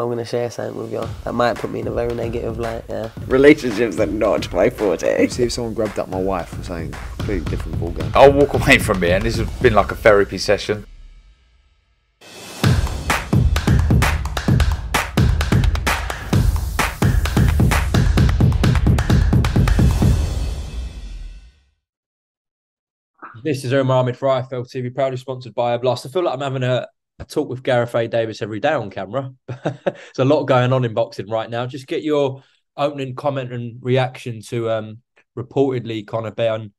so I'm going to share something with y'all. That might put me in a very negative light, yeah. Relationships are not my forte. See if someone grabbed up my wife and saying completely different ball game. I'll walk away from here, and this has been like a therapy session. This is Omar Ahmed for iFL TV, proudly sponsored by Blast. I feel like I'm having a talk with Gareth A. Davis every day on camera. There's a lot going on in boxing right now. Just get your opening comment and reaction to reportedly Conor Benn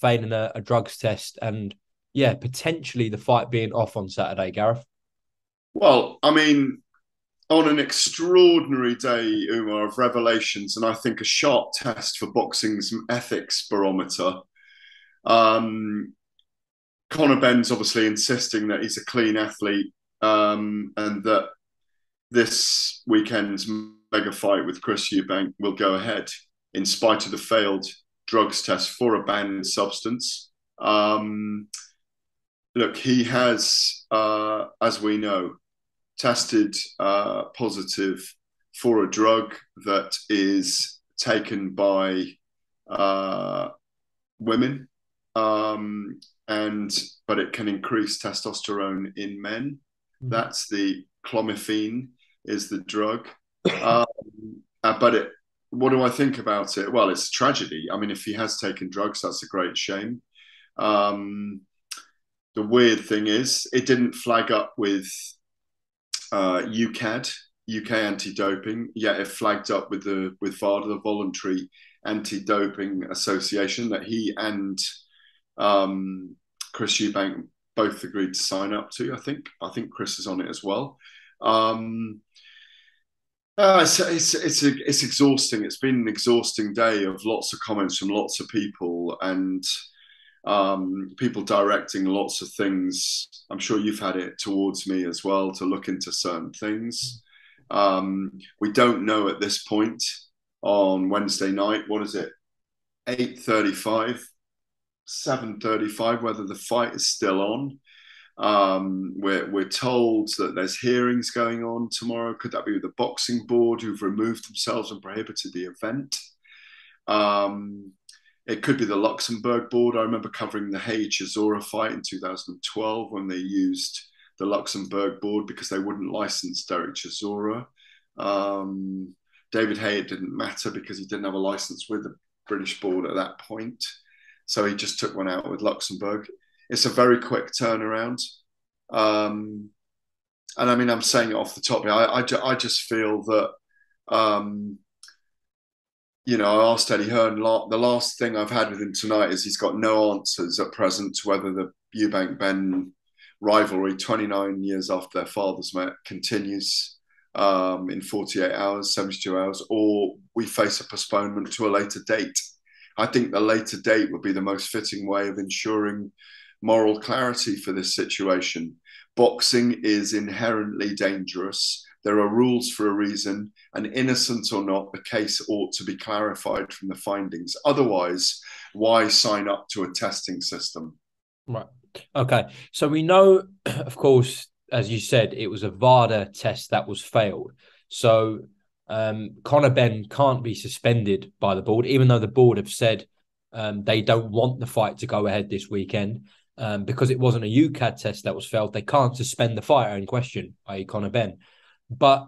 failing a drugs test and, yeah, potentially the fight being off on Saturday, Gareth. Well, I mean, on an extraordinary day, Umar, of revelations, and I think a sharp test for boxing's ethics barometer, Conor Benn's obviously insisting that he's a clean athlete and that this weekend's mega fight with Chris Eubank will go ahead in spite of the failed drugs test for a banned substance. Look, he has, as we know, tested positive for a drug that is taken by women. But it can increase testosterone in men. That's the clomiphene is the drug. What do I think about it? Well, it's a tragedy. I mean, if he has taken drugs, that's a great shame. The weird thing is it didn't flag up with UKAD, UK anti-doping, yet it flagged up with VADA, the Voluntary Anti-Doping Association, that he and Chris Eubank both agreed to sign up to. I think Chris is on it as well. It's exhausting. It's been an exhausting day of lots of comments from lots of people and people directing lots of things. I'm sure you've had it towards me as well, to look into certain things. We don't know at this point. On Wednesday night, what is it? 8:35, 7:35. Whether the fight is still on, we're told that there's hearings going on tomorrow. Could that be with the boxing board, who've removed themselves and prohibited the event? It could be the Luxembourg board. I remember covering the Haye Chisora fight in 2012 when they used the Luxembourg board because they wouldn't license Derek Chisora. David Haye, it didn't matter because he didn't have a license with the British board at that point. So he just took one out with Luxembourg. It's a very quick turnaround. And I mean, I'm saying it off the top. I just feel that, you know, I asked Eddie Hearn, the last thing I've had with him tonight is he's got no answers at present to whether the Eubank-Benn rivalry, 29 years after their fathers met, continues. In 48 hours, 72 hours, or we face a postponement to a later date. I think the later date would be the most fitting way of ensuring moral clarity for this situation. Boxing is inherently dangerous. There are rules for a reason, and innocent or not, the case ought to be clarified from the findings. Otherwise, why sign up to a testing system? Right. Okay. So we know, of course, as you said, it was a VADA test that was failed. So Conor Benn can't be suspended by the board, even though the board have said they don't want the fight to go ahead this weekend because it wasn't a UKAD test that was failed. They can't suspend the fighter in question, i.e. Conor Benn. But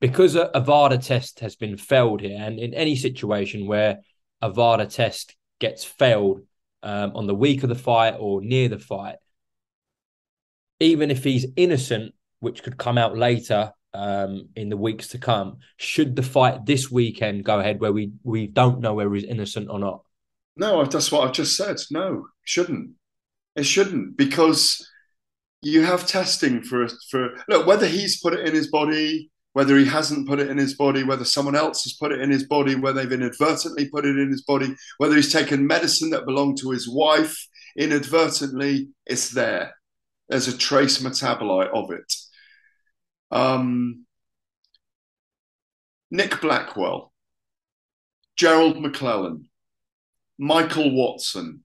because a VADA test has been failed here, and in any situation where a VADA test gets failed on the week of the fight or near the fight, even if he's innocent, which could come out later in the weeks to come, should the fight this weekend go ahead where we don't know whether he's innocent or not? No, that's what I've just said. No, shouldn't. It shouldn't, because you have testing for look, whether he's put it in his body, whether he hasn't put it in his body, whether someone else has put it in his body, whether they've inadvertently put it in his body, whether he's taken medicine that belonged to his wife inadvertently, it's there. There's a trace metabolite of it. Nick Blackwell, Gerald McClellan, Michael Watson.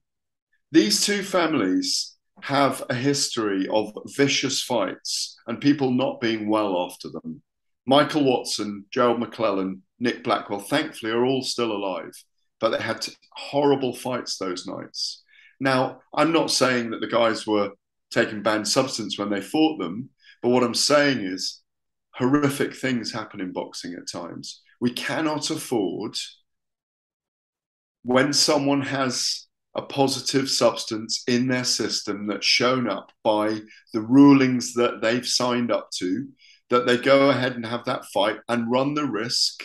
These two families have a history of vicious fights and people not being well after them. Michael Watson, Gerald McClellan, Nick Blackwell, thankfully, are all still alive, but they had horrible fights those nights. Now, I'm not saying that the guys were taking banned substance when they fought them, but what I'm saying is horrific things happen in boxing at times. We cannot afford, when someone has a positive substance in their system that's shown up by the rulings that they've signed up to, that they go ahead and have that fight and run the risk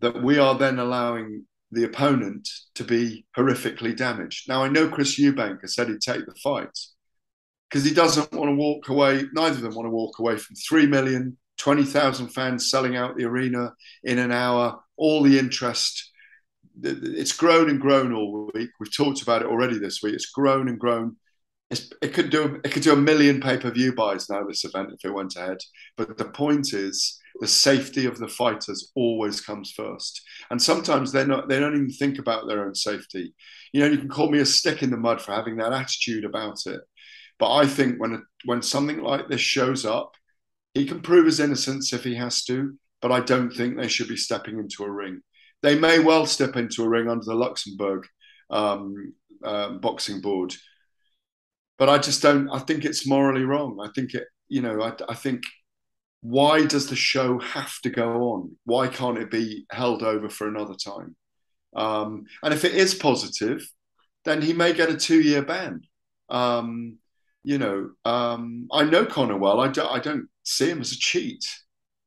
that we are then allowing the opponent to be horrifically damaged. Now, I know Chris Eubank has said he'd take the fight because he doesn't want to walk away, neither of them want to walk away from 3 million, 20,000 fans selling out the arena in an hour, all the interest. It's grown and grown all week. We've talked about it already this week. It's grown and grown. It could do 1 million pay-per-view buys now, this event, if it went ahead. But the point is, the safety of the fighters always comes first. And sometimes they don't even think about their own safety. You know, you can call me a stick in the mud for having that attitude about it. But I think when something like this shows up, he can prove his innocence if he has to, but I don't think they should be stepping into a ring. They may well step into a ring under the Luxembourg boxing board, but I just don't. I think it's morally wrong. I think it. You know, I think, why does the show have to go on? Why can't it be held over for another time? And if it is positive, then he may get a 2-year ban. I know Conor well. I don't see him as a cheat.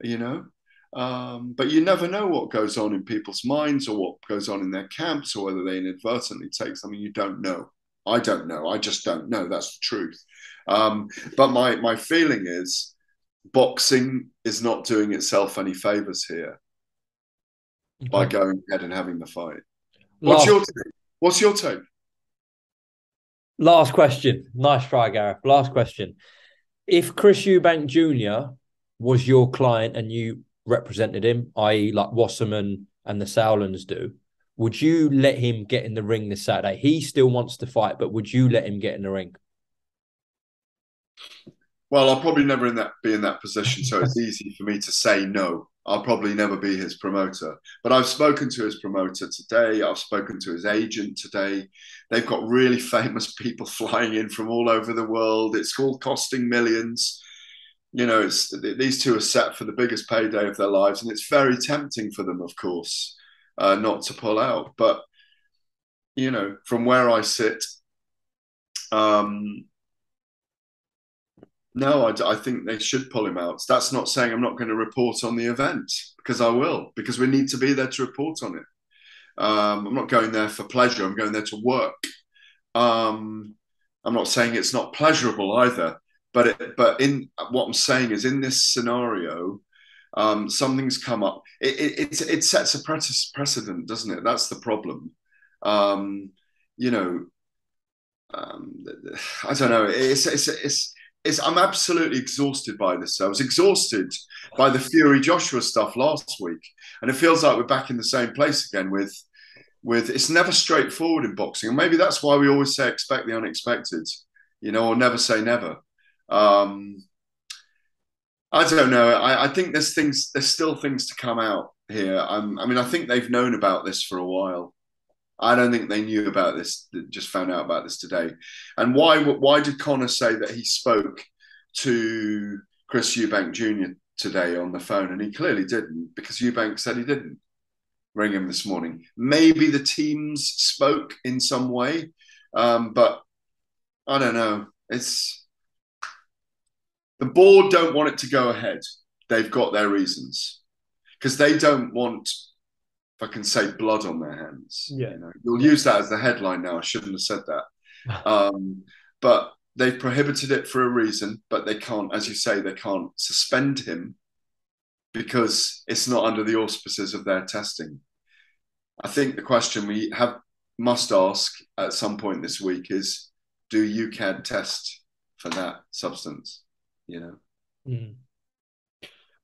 You know. But you never know what goes on in people's minds or what goes on in their camps, or whether they inadvertently take something. You don't know. I don't know. I just don't know. That's the truth. But my feeling is boxing is not doing itself any favours here by going ahead and having the fight. What's your take? Last question. Nice try, Gareth. Last question. If Chris Eubank Jr. was your client and you represented him, i.e. like Wasserman and the Salerns do, would you let him get in the ring this Saturday? He still wants to fight, but would you let him get in the ring? Well, I'll probably never be in that position, so it's easy for me to say no. I'll probably never be his promoter. But I've spoken to his promoter today. I've spoken to his agent today. They've got really famous people flying in from all over the world. It's all costing millions. You know, these two are set for the biggest payday of their lives, and it's very tempting for them, of course, not to pull out. But, you know, from where I sit, no, I think they should pull him out. That's not saying I'm not going to report on the event, because I will, because we need to be there to report on it. I'm not going there for pleasure. I'm going there to work. I'm not saying it's not pleasurable either. But in what I'm saying is, in this scenario, something's come up. It sets a precedent, doesn't it? That's the problem. I don't know. I'm absolutely exhausted by this. I was exhausted by the Fury Joshua stuff last week, and it feels like we're back in the same place again with it's never straightforward in boxing, and maybe that's why we always say expect the unexpected, you know, or never say never. I don't know. I think there's still things to come out here. I mean, I think they've known about this for a while. I don't think they knew about this. They just found out about this today. And why did Conor say that he spoke to Chris Eubank Jr. today on the phone? And he clearly didn't, because Eubank said he didn't ring him this morning. Maybe the teams spoke in some way, but I don't know. The board don't want it to go ahead. They've got their reasons, because they don't want, if I can say, blood on their hands. Yeah. You know? You'll use that as the headline now. I shouldn't have said that. But they've prohibited it for a reason, but they can't, as you say, they can't suspend him because it's not under the auspices of their testing. I think the question we must ask at some point this week is, do UKAD test for that substance? You know.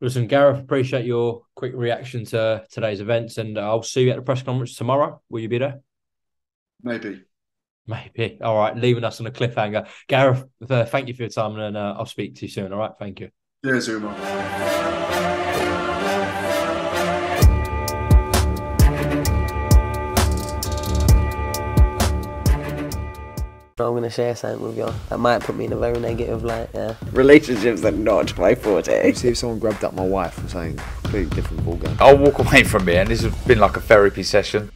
Listen, Gareth, appreciate your quick reaction to today's events, and I'll see you at the press conference tomorrow. Will you be there? Maybe. All right, leaving us on a cliffhanger. Gareth, thank you for your time, and I'll speak to you soon. All right, thank you. Cheers, Omar. I'm going to share something with you that might put me in a very negative light, yeah. Relationships are not my forte. See if someone grabbed up my wife and saying completely different ball game. I'll walk away from it and this has been like a therapy session.